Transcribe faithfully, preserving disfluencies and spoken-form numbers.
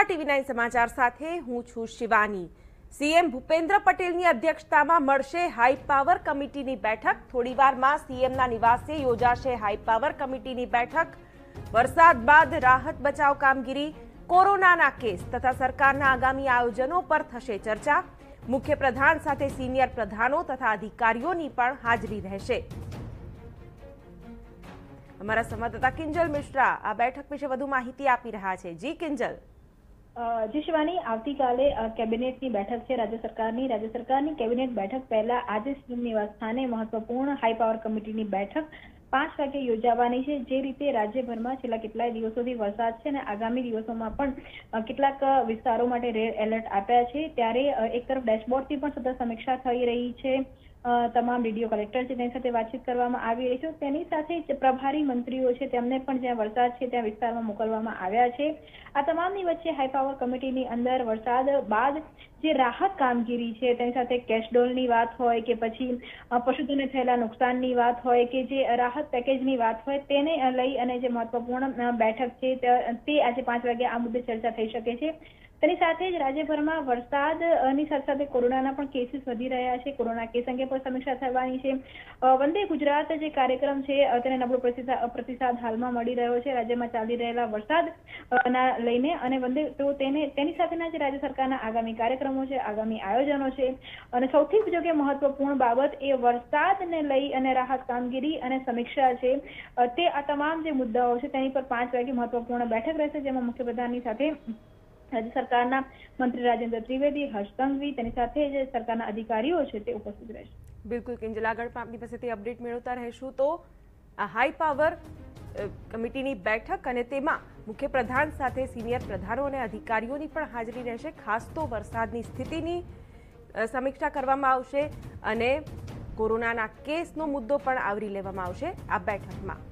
नमस्कार TV nine समाचार साथे हूँ छू शिवानी। सीएम भूपेंद्र पटेल की अध्यक्षता में मळशे हाई पावर कमिटी की बैठक। थोड़ीवार में सीएम ना निवासे योजाशे हाई पावर कमिटी की बैठक। वरसाद बाद राहत बचाव कामगीरी, कोरोना ना केस तथा सरकार आगामी आयोजनों पर थशे चर्चा। मुख्य प्रधान साथे सीनियर प्रधानों तथा अधिकारीओं की पण हाजरी रहेशे। हमारा संवाददाता किंजल मिश्रा आ बैठक विषे वधु माहिती आपी रहा छे। जी किंजल। जी शिवानी, आती काले कैबिनेट बैठक है राज्य सरकार की। राज्य सरकार की कैबिनेट बैठक पहला आज सीएम निवासस्थाने महत्वपूर्ण हाई पावर कमिटी की बैठक पांच वागे योजावानी है। जे रीते राज्यभर में छेल्ला केटलाय दिवसोथी वरसाद छे ने आगामी दिवसों में पण केटलाक विस्तारों माटे रेड एलर्ट आप्या छे, त्यारे एक तरफ डेशबोर्ड थी पण सतत समीक्षा थई रही है। तमाम डीडीओ कलेक्टर है तेनी साथे वातचीत करवामां आवी रही छे। तेनी साथे प्रभारी मंत्रीओ है तेमने पण ज्यां वरसाद छे त्यां विस्तारमां मोकलवामां आव्या छे। आ तमामनी वच्चे हाई पावर कमिटीनी अंदर वरसाद बाद जे राहत कामगीरी है तेनी साथे केशडोलनी वात होय के पछी पशुधनों थयेला नुकसाननी वात होय के जे राहत पैकेजनी वात होय तेने लई अने जे महत्वपूर्ण बैठक है ते आज पांच वागे आ मुद्दे चर्चा थई शके छे। तेनी साथे ज राज्यभर में वरसादनी साथे साथे कोरोनाना पण केसीस वधी रह्या छे। कोरोना केस अंगे पण समीक्षा थवानी छे। वंदे गुजरात जे कार्यक्रम छे तेने नबळो प्रतिसाद हाल में मळी रह्यो छे। राज्य में चाली रहेला वरसादना लईने अने वंदे तो तेने तेनी साथेना जे राज्य सरकारना आगामी कार्यक्रमों छे, आगामी आयोजनों छे अने सौथी जो के महत्वपूर्ण बाबत ए वरसादने लई अने राहत कामगीरी अने समीक्षा छे। ते आ तमाम जे मुद्दाओ छे तेनी पर पांच वागे महत्वपूर्ण बैठक रहेशे, जेमां मुख्यप्रधाननी साथे राज्य सरकारना मंत्री राजेंद्र त्रिवेदी, हर्ष संघवी तेनी साथे जे सरकारना अधिकारीओ छे ते उपस्थित रहेशे। बिल्कुल किंजल, आगळ पण आपनी पासेथी अपडेट मेळवता रहेशुं। तो आ हाई पावर कमिटीनी बैठक अने तेमां मुख्य प्रधान साथे सीनियर प्रधानों अने अधिकारीओनी पण हाजरी रहेशे। खास तो वरसादनी स्थितिनी समीक्षा करवामां आवशे अने कोरोनाना केसनो मुद्दो पण आवरी लेवामां आवशे आ बैठकमां।